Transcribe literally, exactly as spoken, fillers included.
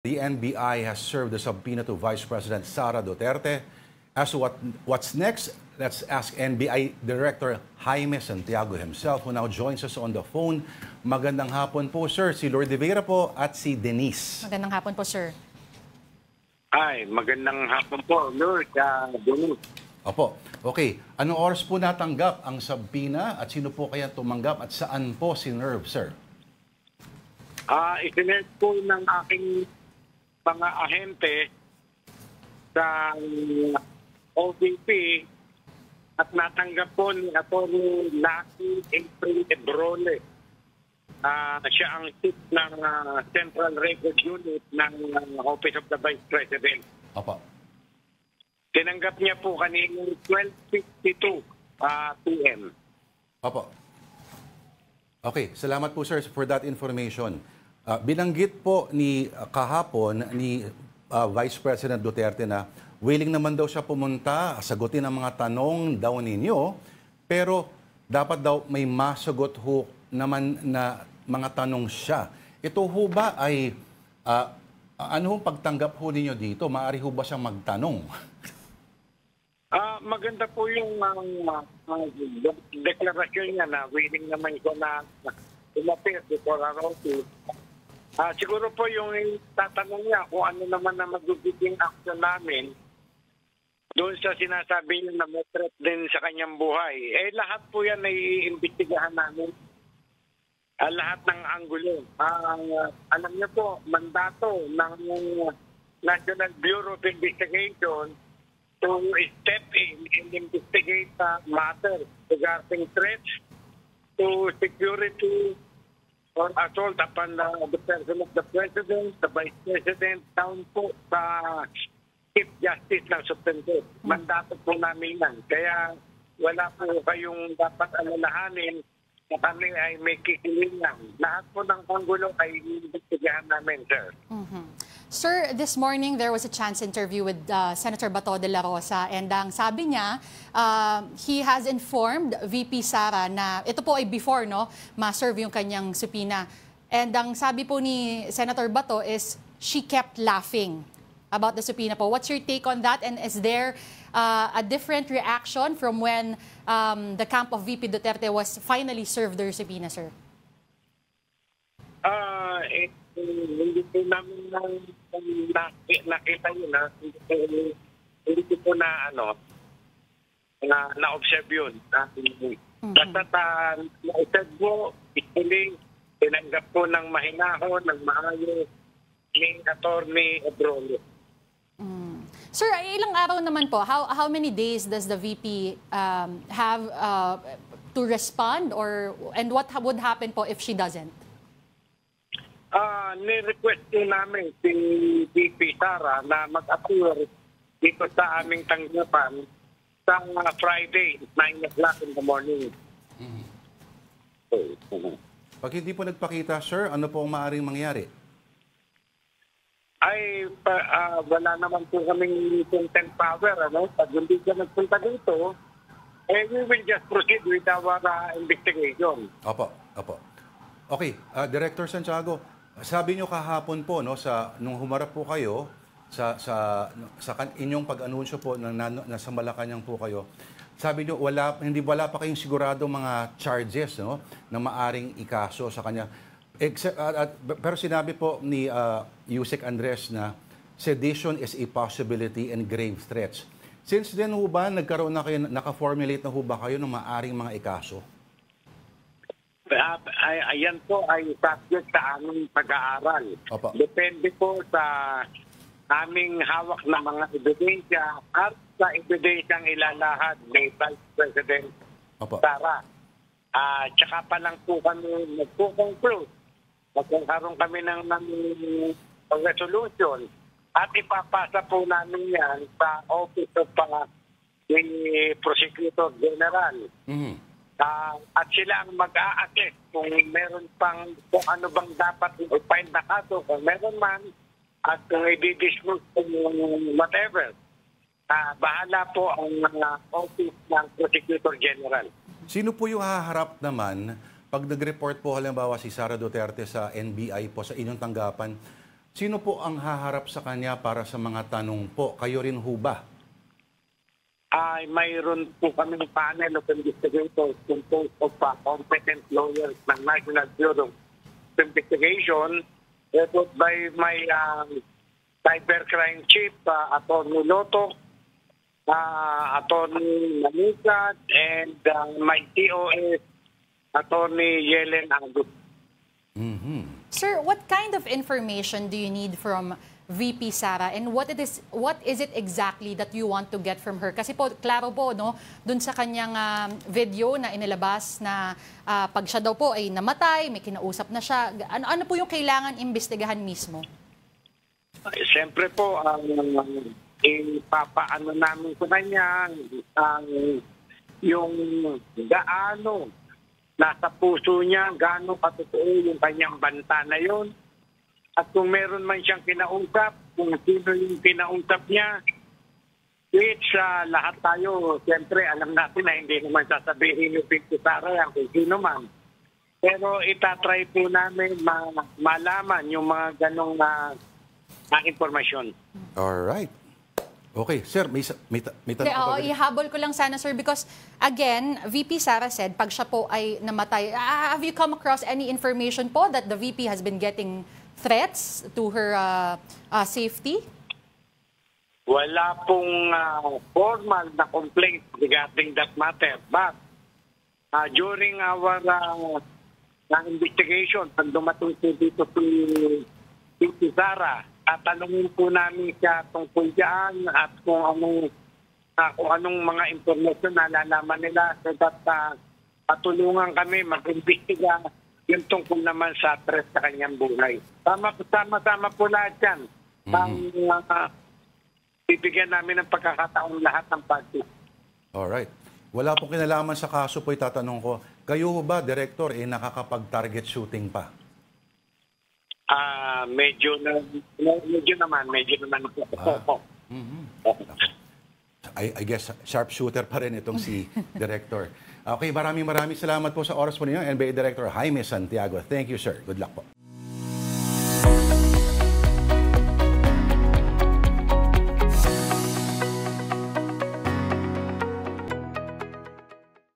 The N B I has served a subpoena to Vice President Sara Duterte. As to what, what's next, let's ask N B I Director Jaime Santiago himself, who now joins us on the phone. Magandang hapon po, sir. Si Lord de Vera po at si Denise. Magandang hapon po, sir. Hi, magandang hapon po, Lord. Uh, Denise. Opo. Okay. Anong oras po natanggap ang subpoena at sino po kaya tumanggap at saan po si Nerve, sir? Uh, Isinerve po ng aking mga ahente sa O V P at natanggap po ni Atty. Naki Ebrale. Uh, siya ang chief ng uh, Central Record Unit ng uh, Office of the Vice President. Opo. Tinanggap niya po kanina twelve fifty-two uh, P M Opo. Okay, salamat po, sir, for that information. Uh, binanggit po ni uh, kahapon ni uh, Vice President Duterte na willing naman daw siya pumunta, sagutin ang mga tanong daw ninyo, pero dapat daw may masagot ho naman na mga tanong siya. Ito ho ba ay, uh, ano ho pagtanggap ho ninyo dito? Maaari ho ba siyang magtanong? uh, maganda po yung uh, uh, deklarasyon niya na willing naman ko na umapir before our office. Uh, siguro po yung tatanong niya kung ano naman na magiging action namin doon sa sinasabi niya na may threat din sa kanyang buhay. Eh lahat po yan ay iimbestigahan namin. Uh, lahat ng anggulo. Uh, alam niyo po, mandato ng National Bureau of Investigation to step in and investigate the matter regarding threats to security or assault upon uh, the person of the President, the Vice President, down po sa Chief Justice ng Supreme Court. Mandato po namin yan. Kaya wala po kayong dapat alalahanin na kami ay may kikilingan. Lahat po ng panggulo ay iimbestigahan namin, sir. Mm-hmm. Sir, this morning there was a chance interview with uh, Senator Bato de la Rosa, and ang sabi niya, uh, he has informed V P Sara na ito po ay before no, ma-serve yung kanyang subpoena. And ang sabi po ni Senator Bato is she kept laughing about the subpoena po. What's your take on that, and is there uh, a different reaction from when um, the camp of V P Duterte was finally served their subpoena, sir? Uh, it hindi po namin nakita yun, ha? Hindi po po na, ano, na-observe yun. Basta na-observe po, ituloy, tinanggap po ng mahinahon, ng maayos, ni Atty. Ebrale. Sir, ilang araw naman po, how how many days does the V P um, have uh, to respond, or and what would happen po if she doesn't? Uh, ni-request po namin si V P Sara na mag-appear dito sa aming tanggapan sa Friday, nine o'clock in the morning. Mm-hmm. Okay. Pag hindi po nagpakita, sir, ano po ang maaaring mangyari? Ay, pa, uh, wala naman po kaming content power. Ano? Pag hindi siya nagpunta dito, eh, we will just proceed with our uh, investigation. Opo, opo. Okay, uh, Director Santiago, sabi niyo kahapon po no sa nung humarap po kayo sa sa sa inyong pag-anunsyo po na, na nasa Malacañang po kayo. Sabi niyo wala hindi wala pa kayong sigurado mga charges no na maaring ikaso sa kanya. Except, uh, at, pero sinabi po ni uh, Usec. Andres na sedition is a possibility and grave threats. Since then ho ba nagkaroon na kayo, naka-formulate na ho ba kayo ng maaring mga ikaso? Uh, ayan po ay subject sa aming pag-aaral. Depende po sa aming hawak na mga ebidensya at sa ebidensyang ilalahad ni Vice President Sara. Uh, tsaka pa lang po kami nagpo-conclude. Magkakaroon kami ng, ng, ng resolution at ipapasa po namin yan sa Office of uh, the Prosecutor General. Mm-hmm. Uh, at sila ang mag-a-assess kung meron pang, kung ano bang dapat i-find na kaso, kung meron man, at kung i-dismiss kung whatever. Uh, bahala po ang uh, office ng Prosecutor General. Sino po yung haharap naman, pag nag-report po halimbawa si Sara Duterte sa N B I po, sa inyong tanggapan, Sino po ang haharap sa kanya para sa mga tanong po? Kayo rin ho ba? Ay, mayroon po kami ng panel of investigators composed of uh, competent lawyers ng National Bureau of Investigation led by my uh, cybercrime chief, uh, Atty. Moloto, uh, Atty. Manisa, and uh, my T O S, Atty. Yellen Ardug. Mm-hmm. Sir, what kind of information do you need from V P Sara, and what it is what is it exactly that you want to get from her? Kasi po klaro po no, doon sa kanyang um, video na inilabas na uh, pag siya daw po ay namatay, may kinausap na siya. Ano ano po yung kailangan imbestigahan mismo? Siyempre po ang um, ipapaano namin sa kanya ang um, yung gaano nasa puso niya, gano'ng katotoo yung kanyang banta na yun. At kung meron man siyang kinausap, kung sino yung kinausap niya, which uh, lahat tayo, siyempre alam natin na hindi naman sasabihin yung Pinto Sara yan kung sino man. Pero itatry po namin ma malaman yung mga ganong uh, na informasyon. Alright. Okay, sir, may, may, may tanong pa ba? Ihabol ko lang sana, sir, because again, V P Sara said, pag siya po ay namatay, uh, have you come across any information po that the V P has been getting threats to her uh, uh, safety? Wala pong uh, formal na complaint regarding that matter. But uh, during our uh, investigation, pag dumating dito si V P Sara, tatanungin po namin siya tungkol dyan at kung anong, uh, kung anong mga informasyon na nalalaman nila so that uh, patulungan kami mag-imbestiga yung tungkol naman sa tres sa kanyang buhay. Tama-tama po lahat yan. Mm-hmm. uh, bibigyan namin ng pagkakataon lahat ng party. Alright. Wala pong kinalaman sa kaso po, itatanong ko. Kayo ba, Director, eh, nakakapag-target shooting pa? Ah, uh, medyo na, medyo naman, medyo naman. Ah, mm-hmm. I, I guess sharpshooter pa rin itong si Director. Okay, maraming maraming salamat po sa oras po ninyo, N B I Director Jaime Santiago. Thank you, sir. Good luck po.